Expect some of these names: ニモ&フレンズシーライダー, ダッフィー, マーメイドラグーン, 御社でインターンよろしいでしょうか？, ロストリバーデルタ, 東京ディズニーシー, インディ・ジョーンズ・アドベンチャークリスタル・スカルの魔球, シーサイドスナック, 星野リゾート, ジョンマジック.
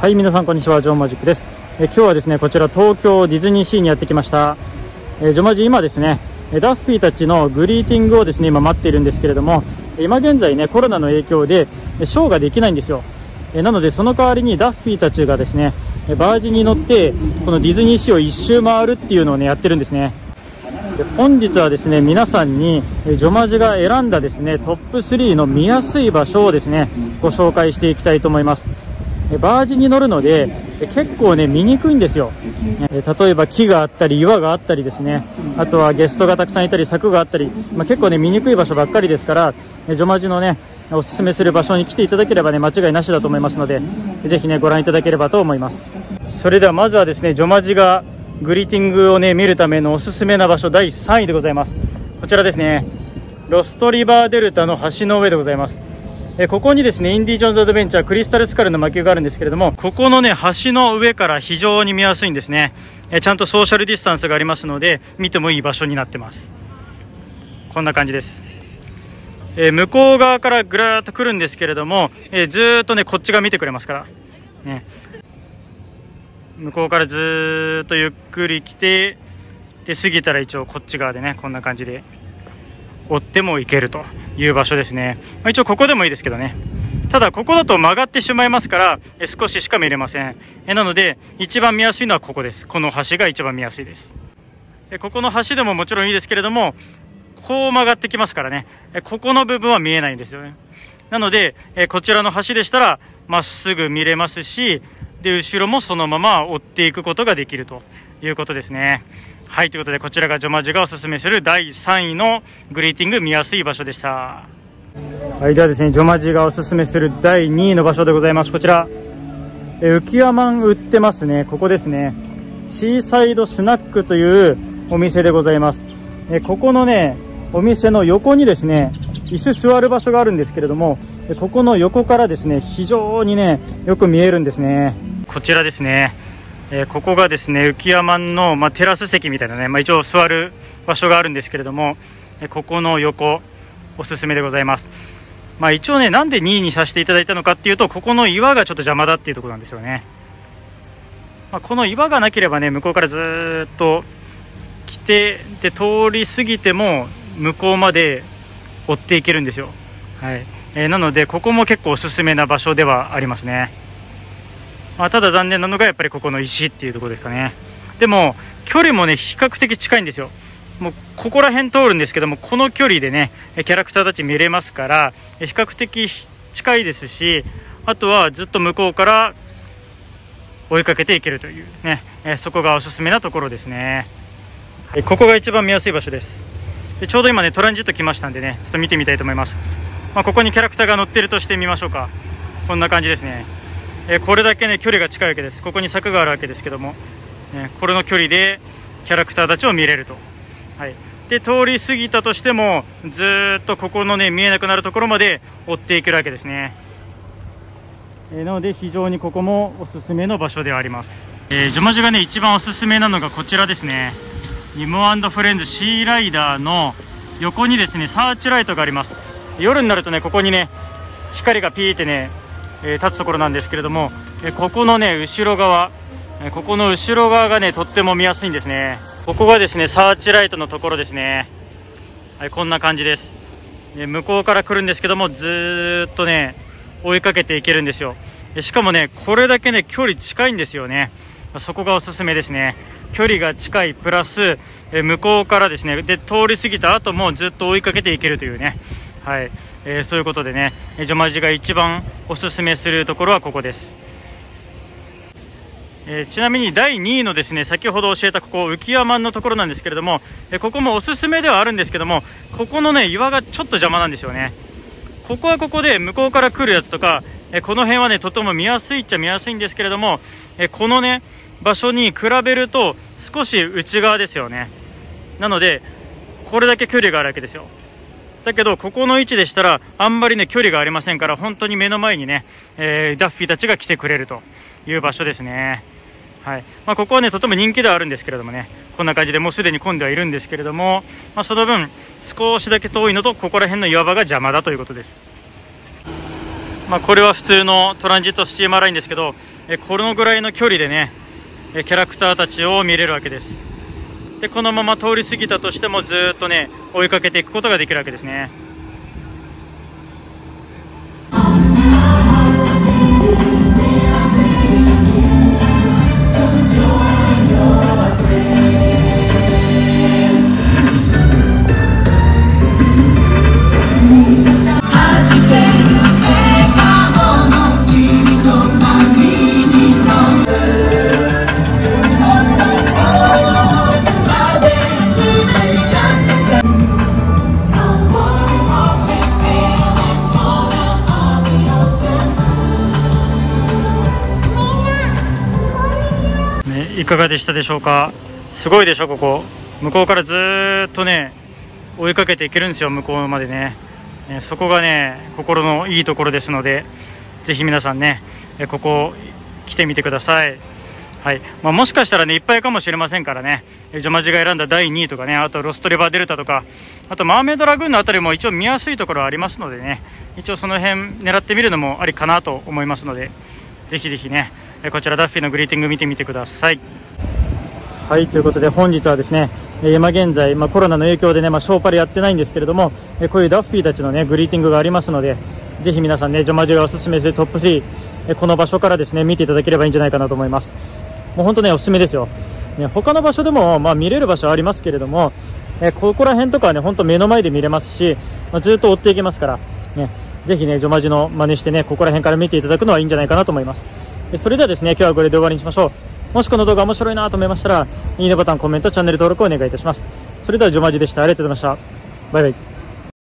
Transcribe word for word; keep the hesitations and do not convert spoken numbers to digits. はい、皆さんこんにちは、ジョンマジックです。え今日はですね、こちら東京ディズニーシーにやってきました。えジョマジ、今ですねダッフィーたちのグリーティングをですね今待っているんですけれども、今現在ねコロナの影響でショーができないんですよ。えなのでその代わりにダッフィーたちがですねバージに乗ってこのディズニーシーを一周回るっていうのをねやってるんですね。で本日はですね皆さんにジョマジが選んだですねトップスリーの見やすい場所をですねご紹介していきたいと思います。バージに乗るので結構ね見にくいんですよ。例えば木があったり岩があったりですね、あとはゲストがたくさんいたり柵があったり、まあ、結構ね見にくい場所ばっかりですから、ジョマジのねおすすめする場所に来ていただければね間違いなしだと思いますので、ぜひねご覧いただければと思います。それではまずはですねジョマジがグリーティングをね見るためのおすすめな場所だいさんいでございます。こちらですね、ロストリバーデルタの橋の上でございます。ここにですねインディ・ジョーンズ・アドベンチャークリスタル・スカルの魔球があるんですけれども、ここのね橋の上から非常に見やすいんですね。ちゃんとソーシャルディスタンスがありますので見てもいい場所になってます。こんな感じです。向こう側からぐらーっと来るんですけれども、ずーっとねこっち側見てくれますから、ね、向こうからずーっとゆっくり来て、で過ぎたら一応こっち側でねこんな感じで追っても行けるという場所ですね。まあ、一応ここでもいいですけどね、ただここだと曲がってしまいますからえ少ししか見れません。えなので一番見やすいのはここです。この橋が一番見やすいです。えここの橋でももちろんいいですけれども、こう曲がってきますからね、えここの部分は見えないんですよね。なのでえこちらの橋でしたらまっすぐ見れますし、で後ろもそのまま追っていくことができるということですね。はい、ということでこちらがジョマジがおすすめするだいさんいのグリーティング見やすい場所でした。はい、ではですねジョマジがおすすめするだいにいの場所でございます。こちらえ浮輪まん売ってますね。ここですね、シーサイドスナックというお店でございます。えここのねお店の横にですね椅子座る場所があるんですけれども、ここの横からですね非常にねよく見えるんですね。こちらですね、えー、ここがですね浮輪まんの、まあ、テラス席みたいなね、まあ、一応座る場所があるんですけれども、えここの横おすすめでございます。まあ、一応ねなんでにいにさせていただいたのかっていうと、ここの岩がちょっと邪魔だっていうところなんですよね。まあ、この岩がなければね向こうからずっと来て、で通り過ぎても向こうまで追っていけるんですよ。はい、えー、なのでここも結構おすすめな場所ではありますね。まあ、ただ残念なのがやっぱりここの石っていうところですかね。でも距離もね比較的近いんですよ。もうここら辺通るんですけども、この距離でねキャラクターたち見れますから比較的近いですし、あとはずっと向こうから追いかけていけるというね、そこがおすすめなところですね。ここが一番見やすい場所です。でちょうど今ねトランジット来ましたんでね、ちょっと見てみたいと思います。まあ、ここにキャラクターが乗ってるとしてみましょうか。こんな感じですね。えこれだけね距離が近いわけです。ここに柵があるわけですけども、えこれの距離でキャラクターたちを見れると。はい、で通り過ぎたとしてもずっとここのね見えなくなるところまで追っていけるわけですね。えなので非常にここもおすすめの場所ではあります。えー、ジョマジがね一番おすすめなのがこちらですね、ニモ&フレンズシーライダーの横にですねサーチライトがあります。夜になるとねここにね光がピーってね立つところなんですけれども、ここのね後ろ側、ここの後ろ側がねとっても見やすいんですね。ここがですねサーチライトのところですね。はい、こんな感じです。で向こうから来るんですけどもずっとね追いかけていけるんですよ。しかもねこれだけね距離近いんですよね。そこがおすすめですね。距離が近いプラス向こうからですね、で通り過ぎた後もずっと追いかけていけるというね。はい、えー、そういうことでねジョマジが一番おすすめするところはここです。えー、ちなみにだいにいのですね先ほど教えたここ浮輪まんのところなんですけれども、えここもおすすめではあるんですけども、ここのね岩がちょっと邪魔なんですよね。ここはここで向こうから来るやつとか、えこの辺はねとても見やすいっちゃ見やすいんですけれども、えこのね場所に比べると少し内側ですよね。なのでこれだけ距離があるわけですよ。だけどここの位置でしたらあんまりね距離がありませんから、本当に目の前にね、えー、ダッフィーたちが来てくれるという場所ですね。はい、まあ、ここはねとても人気ではあるんですけれどもね、こんな感じでもうすでに混んではいるんですけれども、まあ、その分少しだけ遠いのとここら辺の岩場が邪魔だということです。まあ、これは普通のトランジットスチーマーラインですけど、このぐらいの距離でねキャラクターたちを見れるわけです。でこのまま通り過ぎたとしてもずっとね追いかけていくことができるわけですね。いかがでしたでしょうか。すごいでしょ、ここ。向こうからずーっとね追いかけていけるんですよ、向こうまでね。そこがね心のいいところですので、ぜひ皆さんねここ来てみてください。はい、まあ、もしかしたらねいっぱいかもしれませんからね。ジョマジが選んだだいにいとかね、あとロストリバーデルタとか、あとマーメイドラグーンのあたりも一応見やすいところはありますのでね、一応その辺狙ってみるのもありかなと思いますので、ぜひぜひねこちらダッフィーのグリーティング見てみてください。はい、ということで本日はですね今現在、まあ、コロナの影響でね、まあ、ショーパレやってないんですけれども、こういうダッフィーたちのねグリーティングがありますので、ぜひ皆さんねジョマジがおすすめするトップスリー、この場所からですね見ていただければいいんじゃないかなと思います。もう本当ねおすすめですよ、ね、他の場所でも、まあ、見れる場所ありますけれども、ここら辺とかはね本当目の前で見れますし、まあ、ずっと追っていけますから、ね、ぜひねジョマジの真似してねここら辺から見ていただくのはいいんじゃないかなと思います。それではですね、今日はこれで終わりにしましょう。もしこの動画面白いなと思いましたら、いいねボタン、コメント、チャンネル登録をお願いいたします。それではジョマジでした。ありがとうございました。バイバイ。